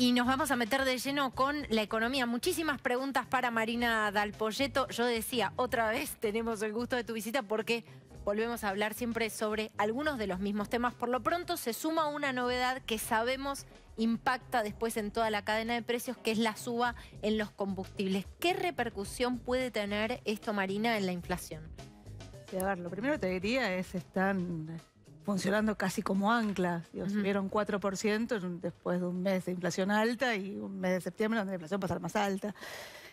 Y nos vamos a meter de lleno con la economía. Muchísimas preguntas para Marina Dal Poggetto. Yo decía, otra vez tenemos el gusto de tu visita porque volvemos a hablar siempre sobre algunos de los mismos temas. Por lo pronto se suma una novedad que sabemos impacta después en toda la cadena de precios, que es la suba en los combustibles. ¿Qué repercusión puede tener esto, Marina, en la inflación? A ver, lo primero que te diría es están funcionando casi como anclas. Subieron 4% después de un mes de inflación alta y un mes de septiembre donde la inflación pasa a ser más alta.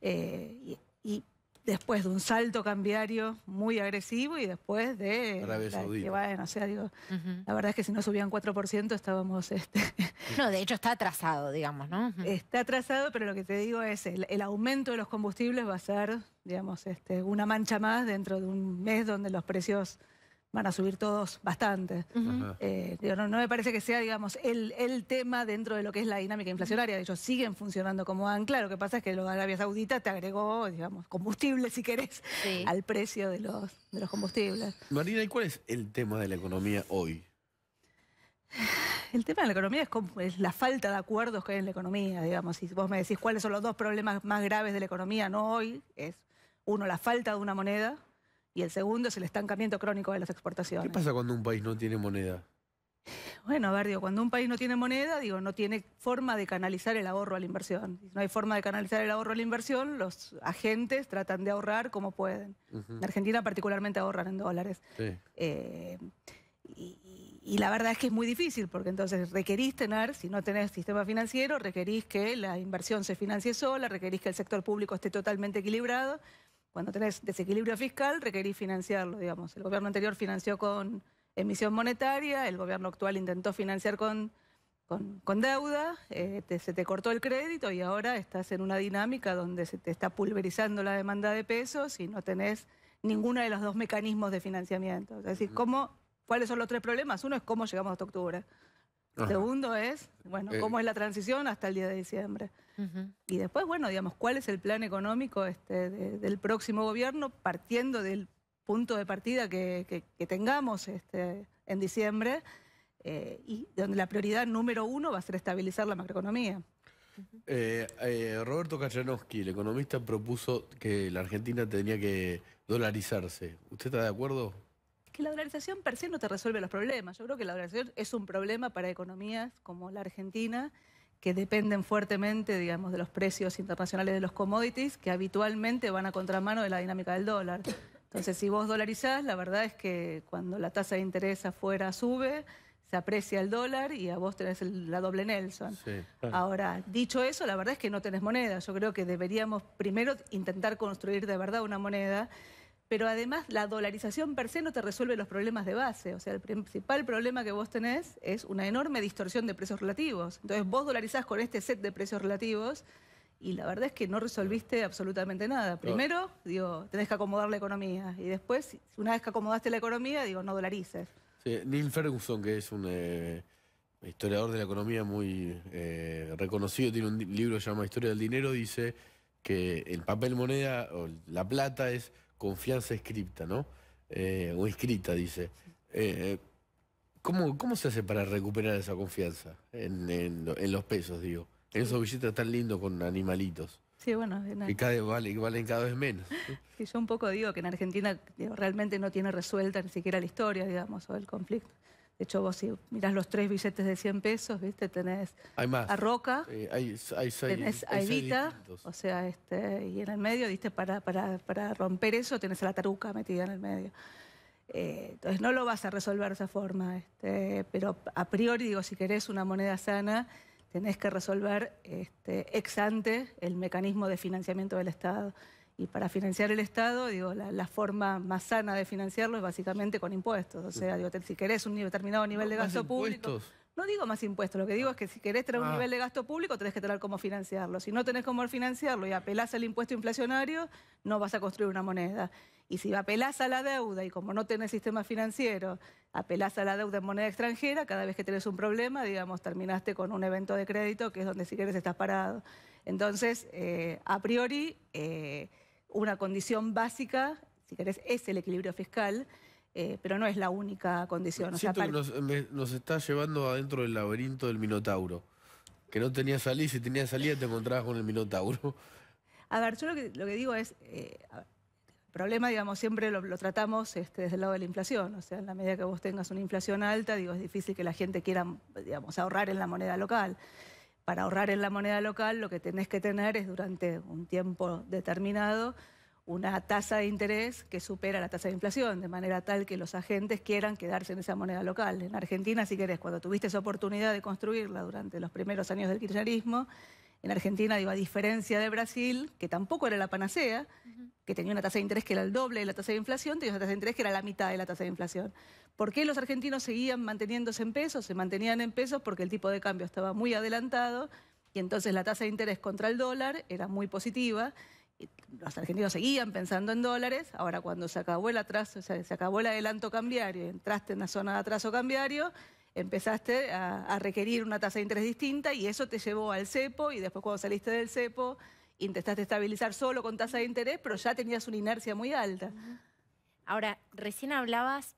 Y después de un salto cambiario muy agresivo y después de Arabia Saudita. Bueno, o sea, digo, la verdad es que si no subían 4% estábamos... No, de hecho está atrasado, digamos, ¿no? Está atrasado, pero lo que te digo es el aumento de los combustibles va a ser, digamos, una mancha más dentro de un mes donde los precios van a subir todos bastante. No me parece que sea, digamos, el tema dentro de lo que es la dinámica inflacionaria. De hecho, siguen funcionando como ancla. Lo que pasa es que lo de Arabia Saudita te agregó, digamos, combustible, si querés, al precio de los combustibles. Marina, ¿y cuál es el tema de la economía hoy? El tema de la economía es la falta de acuerdos que hay en la economía, digamos. Si vos me decís cuáles son los dos problemas más graves de la economía, no hoy, es uno, la falta de una moneda, y el segundo es el estancamiento crónico de las exportaciones. ¿Qué pasa cuando un país no tiene moneda? Bueno, a ver, digo, cuando un país no tiene moneda, digo, no tiene forma de canalizar el ahorro a la inversión. Si no hay forma de canalizar el ahorro a la inversión, los agentes tratan de ahorrar como pueden. En Argentina particularmente ahorran en dólares. Y la verdad es que es muy difícil, porque entonces requerís tener, si no tenés sistema financiero, requerís que la inversión se financie sola, requerís que el sector público esté totalmente equilibrado. Cuando tenés desequilibrio fiscal, requerís financiarlo, digamos. El gobierno anterior financió con emisión monetaria, el gobierno actual intentó financiar con deuda, se te cortó el crédito y ahora estás en una dinámica donde se te está pulverizando la demanda de pesos y no tenés ninguno de los dos mecanismos de financiamiento. Es decir, ¿cuáles son los tres problemas? Uno es cómo llegamos hasta octubre. Segundo es, bueno, cómo es la transición hasta el día de diciembre. Y después, bueno, digamos, cuál es el plan económico del próximo gobierno partiendo del punto de partida que tengamos en diciembre y donde la prioridad número uno va a ser estabilizar la macroeconomía. Roberto Kachanowski, el economista, propuso que la Argentina tenía que dolarizarse. ¿Usted está de acuerdo? Que la dolarización per se no te resuelve los problemas. Yo creo que la dolarización es un problema para economías como la Argentina, que dependen fuertemente, digamos, de los precios internacionales de los commodities, que habitualmente van a contramano de la dinámica del dólar. Entonces, si vos dolarizás, la verdad es que cuando la tasa de interés afuera sube, se aprecia el dólar y a vos tenés la doble Nelson. Ahora, dicho eso, la verdad es que no tenés moneda. Yo creo que deberíamos primero intentar construir de verdad una moneda. Pero además la dolarización per se no te resuelve los problemas de base. O sea, el principal problema que vos tenés es una enorme distorsión de precios relativos. Entonces vos dolarizás con este set de precios relativos y la verdad es que no resolviste absolutamente nada. Primero, digo, tenés que acomodar la economía. Y después, una vez que acomodaste la economía, digo, no dolarices. Sí, Neil Ferguson, que es un historiador de la economía muy reconocido, tiene un libro que se llama Historia del Dinero, dice que el papel moneda o la plata es... confianza escrita, ¿no? O inscrita, dice. ¿Cómo se hace para recuperar esa confianza en los pesos, digo? En esos billetes tan lindos con animalitos. Sí, bueno. Que valen cada vez menos. Sí, yo un poco digo que en Argentina realmente no tiene resuelta ni siquiera la historia, digamos, o el conflicto. De hecho, vos si mirás los tres billetes de 100 pesos, ¿viste? Tenés a Roca, tenés a Evita, o sea, y en el medio, ¿viste? Para romper eso tenés a la taruca metida en el medio. Entonces no lo vas a resolver de esa forma, pero a priori, digo, si querés una moneda sana, tenés que resolver ex ante el mecanismo de financiamiento del Estado. Y para financiar el Estado, digo, la forma más sana de financiarlo es básicamente con impuestos. O sea, digo, si querés un determinado nivel de gasto público... No digo más impuestos, lo que digo es que si querés tener un nivel de gasto público, tenés que tener cómo financiarlo. Si no tenés cómo financiarlo y apelás al impuesto inflacionario, no vas a construir una moneda. Y si apelás a la deuda y como no tenés sistema financiero, apelás a la deuda en moneda extranjera, cada vez que tenés un problema, digamos, terminaste con un evento de crédito que es donde si querés estás parado. Entonces, a priori... una condición básica, si querés, es el equilibrio fiscal, pero no es la única condición. Siento que nos está llevando adentro del laberinto del Minotauro. que no tenía salida, si tenía salida te encontrabas con el minotauro. A ver, yo lo que digo es, el problema, digamos, siempre lo tratamos desde el lado de la inflación. O sea, en la medida que vos tengas una inflación alta, digo, es difícil que la gente quiera, digamos, ahorrar en la moneda local. Para ahorrar en la moneda local lo que tenés que tener es durante un tiempo determinado una tasa de interés que supera la tasa de inflación, de manera tal que los agentes quieran quedarse en esa moneda local. En Argentina, si querés, cuando tuviste esa oportunidad de construirla durante los primeros años del kirchnerismo, en Argentina, digo, a diferencia de Brasil, que tampoco era la panacea, que tenía una tasa de interés que era el doble de la tasa de inflación, tenía una tasa de interés que era la mitad de la tasa de inflación. ¿Por qué los argentinos seguían manteniéndose en pesos? Se mantenían en pesos porque el tipo de cambio estaba muy adelantado y entonces la tasa de interés contra el dólar era muy positiva. Los argentinos seguían pensando en dólares. Ahora, cuando se acabó el atraso, o sea, se acabó el adelanto cambiario y entraste en la zona de atraso cambiario, empezaste a requerir una tasa de interés distinta y eso te llevó al CEPO, y después cuando saliste del CEPO intentaste estabilizar solo con tasa de interés, pero ya tenías una inercia muy alta. Ahora, recién hablabas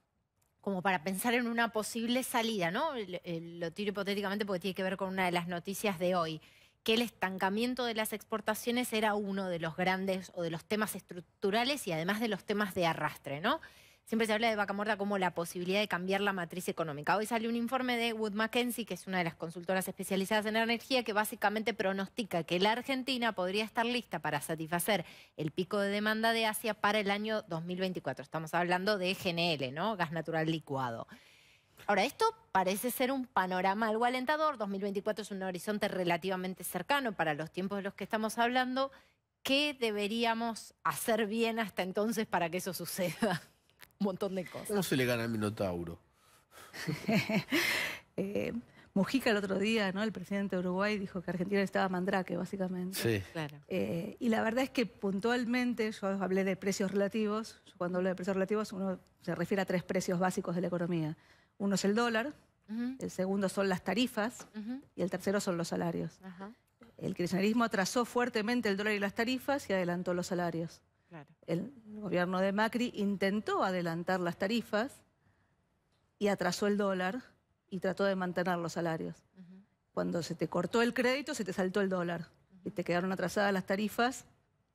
como para pensar en una posible salida, ¿no? Lo tiro hipotéticamente porque tiene que ver con una de las noticias de hoy, que el estancamiento de las exportaciones era uno de los grandes o de los temas estructurales y además de los temas de arrastre, ¿no? Siempre se habla de Vaca Muerta como la posibilidad de cambiar la matriz económica. Hoy sale un informe de Wood Mackenzie, que es una de las consultoras especializadas en energía, que básicamente pronostica que la Argentina podría estar lista para satisfacer el pico de demanda de Asia para el año 2024. Estamos hablando de GNL, ¿no? Gas natural licuado. Ahora, esto parece ser un panorama algo alentador. 2024 es un horizonte relativamente cercano para los tiempos de los que estamos hablando. ¿Qué deberíamos hacer bien hasta entonces para que eso suceda? Un montón de cosas. ¿Cómo se le gana al minotauro? Mujica el otro día, ¿no? El presidente de Uruguay dijo que Argentina estaba Mandrake, básicamente. Sí. Claro. Y la verdad es que puntualmente, yo hablé de precios relativos. Yo cuando hablo de precios relativos, uno se refiere a tres precios básicos de la economía. Uno es el dólar, el segundo son las tarifas y el tercero son los salarios. El kirchnerismo atrasó fuertemente el dólar y las tarifas y adelantó los salarios. Claro. El gobierno de Macri intentó adelantar las tarifas y atrasó el dólar y trató de mantener los salarios. Cuando se te cortó el crédito, se te saltó el dólar y te quedaron atrasadas las tarifas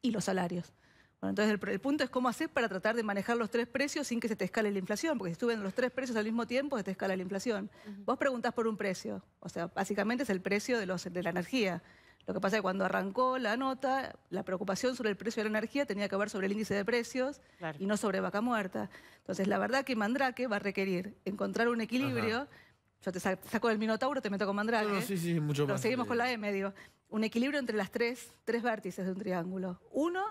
y los salarios. Bueno, entonces el punto es cómo hacer para tratar de manejar los tres precios sin que se te escale la inflación, porque si suben los tres precios al mismo tiempo, se te escala la inflación. Vos preguntás por un precio, o sea, básicamente es el precio de la energía. Lo que pasa es que cuando arrancó la nota, la preocupación sobre el precio de la energía tenía que ver sobre el índice de precios y no sobre Vaca Muerta. Entonces la verdad que Mandrake va a requerir encontrar un equilibrio. Yo te saco del minotauro, te meto con Mandrake. No, sí, mucho más. Pero seguimos con la M, digo. Un equilibrio entre las tres vértices de un triángulo. Uno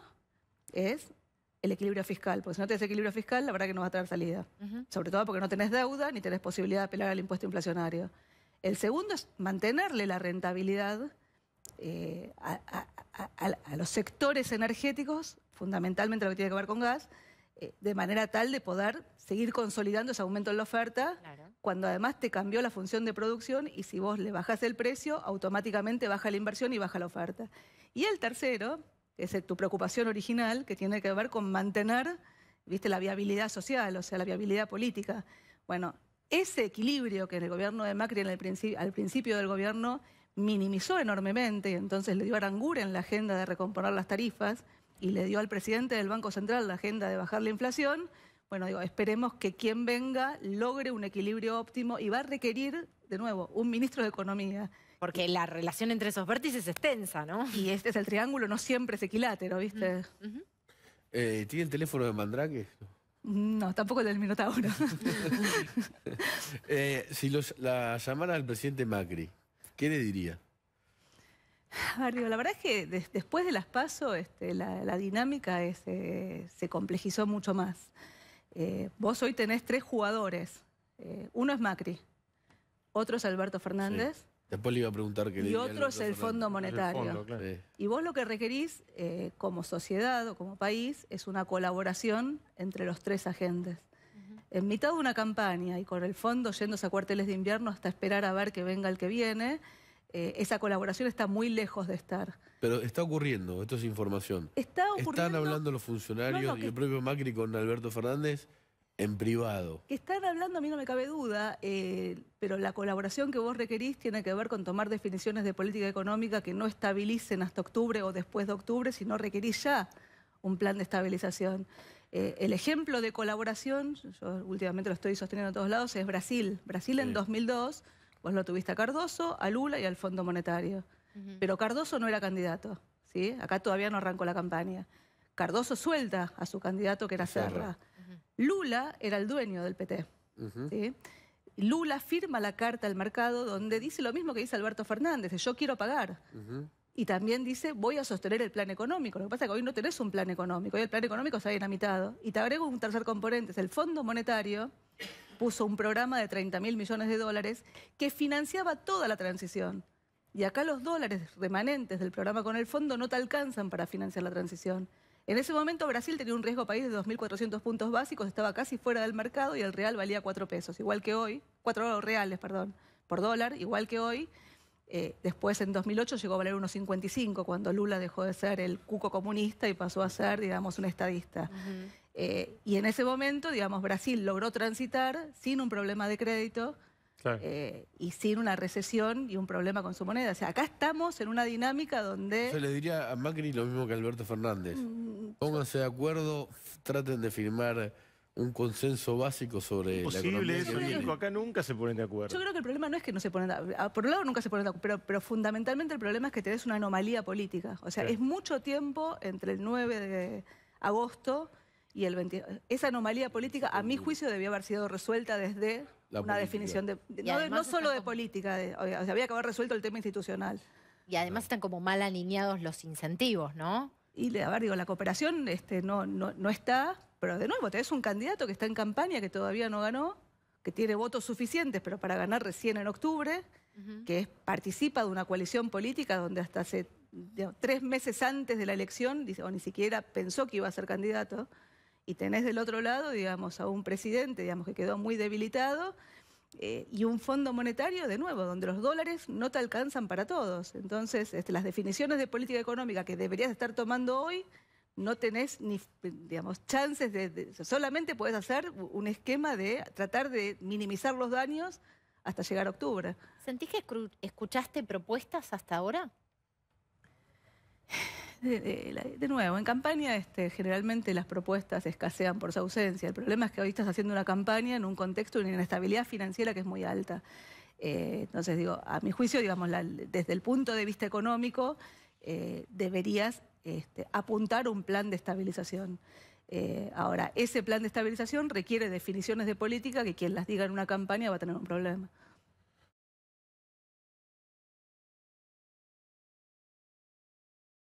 es el equilibrio fiscal, porque si no tenés equilibrio fiscal, la verdad que no va a traer salida. Sobre todo porque no tenés deuda ni tenés posibilidad de apelar al impuesto inflacionario. El segundo es mantenerle la rentabilidad a los sectores energéticos, fundamentalmente lo que tiene que ver con gas, de manera tal de poder seguir consolidando ese aumento en la oferta, cuando además te cambió la función de producción y si vos le bajás el precio, automáticamente baja la inversión y baja la oferta. Y el tercero es tu preocupación original, que tiene que ver con mantener, ¿viste?, la viabilidad social, o sea, la viabilidad política. Bueno, ese equilibrio que en el gobierno de Macri, al principio del gobierno, minimizó enormemente, y entonces le dio a Arangura en la agenda de recomponer las tarifas y le dio al presidente del Banco Central la agenda de bajar la inflación. Bueno, digo, esperemos que quien venga logre un equilibrio óptimo y va a requerir, de nuevo, un ministro de Economía. Porque la relación entre esos vértices es tensa, ¿no? Y este es el triángulo, no siempre es equilátero, ¿viste? ¿Tiene el teléfono de Mandrake? No, tampoco el del minotauro. Si la llamara al presidente Macri, ¿qué le diría? A ver, digo, la verdad es que después de las PASO la dinámica se complejizó mucho más. Vos hoy tenés tres jugadores. Uno es Macri, otro es Alberto Fernández. Después le iba a preguntar qué le diría. Y otro es el Fondo Monetario. El fondo, claro. Y vos lo que requerís como sociedad o como país es una colaboración entre los tres agentes. En mitad de una campaña y con el fondo yéndose a cuarteles de invierno hasta esperar a ver que venga el que viene, esa colaboración está muy lejos de estar. Pero está ocurriendo, esto es información. Está ocurriendo. Están hablando los funcionarios y el propio Macri con Alberto Fernández en privado. Que están hablando, a mí no me cabe duda, pero la colaboración que vos requerís tiene que ver con tomar definiciones de política económica que no estabilicen hasta octubre o después de octubre, sino requerís ya un plan de estabilización. El ejemplo de colaboración, yo últimamente lo estoy sosteniendo en todos lados, es Brasil. Brasil en 2002, vos lo tuviste a Cardoso, a Lula y al Fondo Monetario. Pero Cardoso no era candidato, ¿sí? Acá todavía no arrancó la campaña. Cardoso suelta a su candidato, que era Serra. Lula era el dueño del PT. ¿Sí? Lula firma la carta al mercado donde dice lo mismo que dice Alberto Fernández, de yo quiero pagar. Y también dice, voy a sostener el plan económico. Lo que pasa es que hoy no tenés un plan económico, hoy el plan económico está dinamitado. Y te agrego un tercer componente, es el Fondo Monetario puso un programa de $30.000 millones que financiaba toda la transición. Y acá los dólares remanentes del programa con el fondo no te alcanzan para financiar la transición. En ese momento Brasil tenía un riesgo país de 2.400 puntos básicos, estaba casi fuera del mercado y el real valía 4 pesos, igual que hoy, 4 reales, perdón, por dólar, igual que hoy. Después, en 2008, llegó a valer unos 55, cuando Lula dejó de ser el cuco comunista y pasó a ser, digamos, un estadista. Y en ese momento, digamos, Brasil logró transitar sin un problema de crédito y sin una recesión y un problema con su moneda. O sea, acá estamos en una dinámica donde... Yo le diría a Macri lo mismo que a Alberto Fernández. Pónganse de acuerdo, traten de firmar un consenso básico sobre la economía. Eso, acá nunca se ponen de acuerdo. Yo creo que el problema no es que no se ponen de acuerdo. Por un lado nunca se ponen de acuerdo, pero fundamentalmente el problema es que tenés una anomalía política. O sea, es mucho tiempo entre el 9 de agosto y el 20. Esa anomalía política, a mi juicio, debió haber sido resuelta desde la una política. Definición de no solo de política, o sea, había que haber resuelto el tema institucional. Y además están como mal alineados los incentivos, ¿no? Y a ver, digo, la cooperación no está, pero de nuevo tenés un candidato que está en campaña, que todavía no ganó, que tiene votos suficientes, pero para ganar recién en octubre, que participa de una coalición política donde hasta hace 3 meses antes de la elección, o ni siquiera pensó que iba a ser candidato, y tenés del otro lado, digamos, a un presidente, digamos, que quedó muy debilitado, y un fondo monetario, de nuevo, donde los dólares no te alcanzan para todos. Entonces, las definiciones de política económica que deberías estar tomando hoy, no tenés ni, digamos, chances de solamente podés hacer un esquema de tratar de minimizar los daños hasta llegar a octubre. ¿Sentís que escuchaste propuestas hasta ahora? De nuevo, en campaña generalmente las propuestas escasean por su ausencia. El problema es que hoy estás haciendo una campaña en un contexto de una inestabilidad financiera que es muy alta. Entonces, digo, a mi juicio, digamos, desde el punto de vista económico, deberías apuntar un plan de estabilización. Ahora, ese plan de estabilización requiere definiciones de política que quien las diga en una campaña va a tener un problema.